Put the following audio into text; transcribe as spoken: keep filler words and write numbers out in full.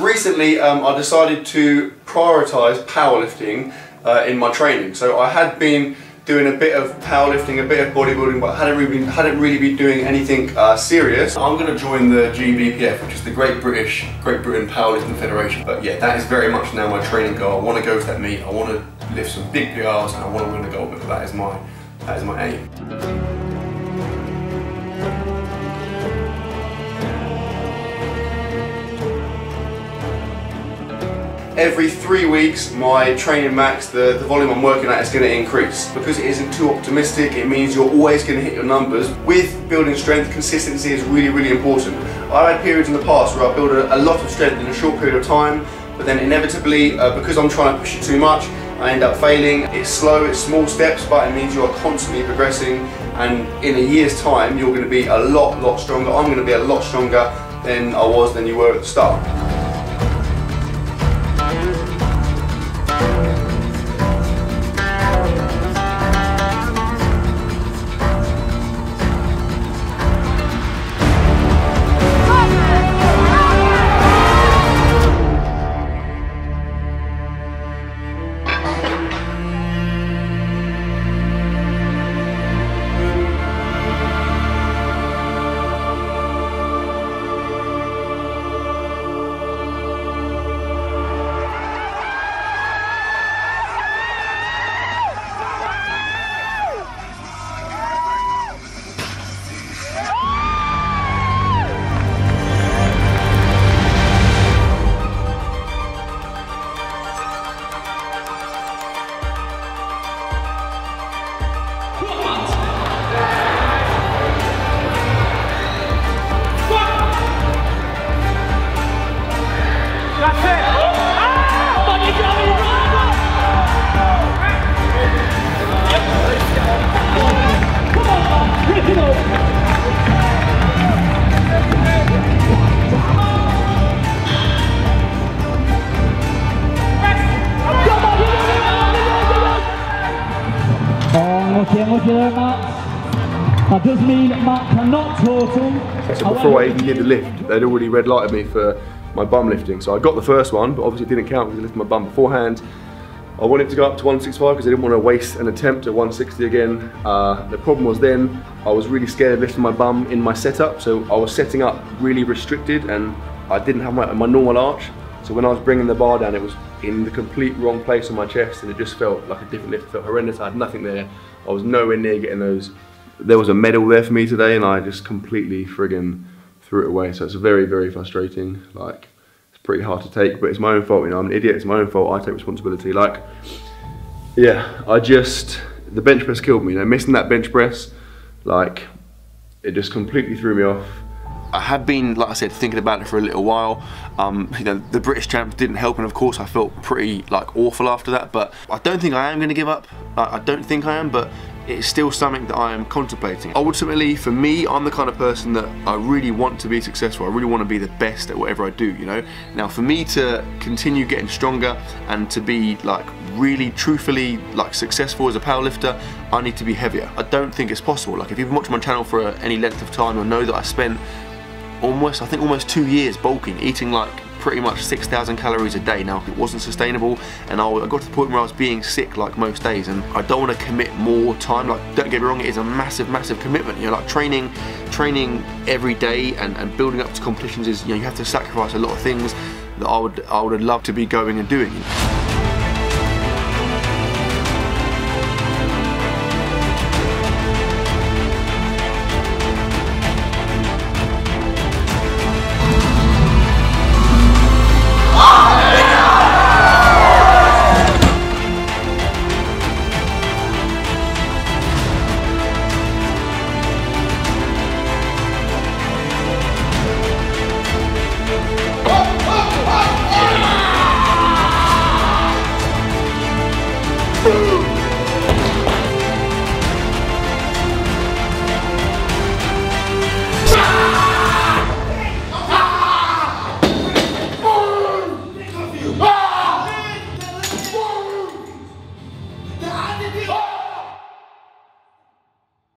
recently um, I decided to prioritise powerlifting uh, in my training. So I had been doing a bit of powerlifting, a bit of bodybuilding, but hadn't really been, hadn't really been doing anything uh, serious. I'm going to join the G B P F, which is the Great British, Great Britain Powerlifting Federation. But yeah, that is very much now my training goal. I want to go to that meet, I want to lift some big P Rs, and I want to win a gold medal. That is my, that is my aim. Every three weeks my training max, the, the volume I'm working at, is going to increase. Because it isn't too optimistic, it means you're always going to hit your numbers. With building strength, consistency is really, really important. I've had periods in the past where I built a, a lot of strength in a short period of time, but then inevitably, uh, because I'm trying to push it too much, I end up failing. It's slow, it's small steps, but it means you are constantly progressing, and in a year's time you're going to be a lot, lot stronger. I'm going to be a lot stronger than I was, than you were at the start. Thank you very much. That does mean Matt cannot total. So before I even did the lift, they'd already red lighted me for my bum lifting. So I got the first one, but obviously it didn't count because I lifted my bum beforehand. I wanted to go up to one sixty-five because I didn't want to waste an attempt at one sixty again. Uh, the problem was then I was really scared of lifting my bum in my setup, so I was setting up really restricted and I didn't have my, my normal arch. So when I was bringing the bar down, it was in the complete wrong place on my chest and it just felt like a different lift. It felt horrendous. I had nothing there. I was nowhere near getting those. There was a medal there for me today and I just completely friggin' threw it away. So it's very, very frustrating. Like, it's pretty hard to take, but it's my own fault, you know, I'm an idiot. It's my own fault. I take responsibility. Like, yeah, I just, the bench press killed me. You know, missing that bench press, like, it just completely threw me off. I had been, like I said, thinking about it for a little while. Um, you know, the British champs didn't help, and of course I felt pretty like awful after that. But I don't think I am going to give up. Like, I don't think I am, but it's still something that I am contemplating. Ultimately, for me, I'm the kind of person that I really want to be successful. I really want to be the best at whatever I do. You know. Now, for me to continue getting stronger and to be like really, truthfully, like successful as a powerlifter, I need to be heavier. I don't think it's possible. Like, if you've been watching my channel for uh, any length of time, you'll know that I spent almost, I think almost two years bulking, eating like pretty much six thousand calories a day. Now, it wasn't sustainable, and I got to the point where I was being sick like most days, and I don't want to commit more time. Like, don't get me wrong, it is a massive, massive commitment. You know, like training, training every day and, and building up to competitions is, you know, you have to sacrifice a lot of things that I would, I would have loved to be going and doing.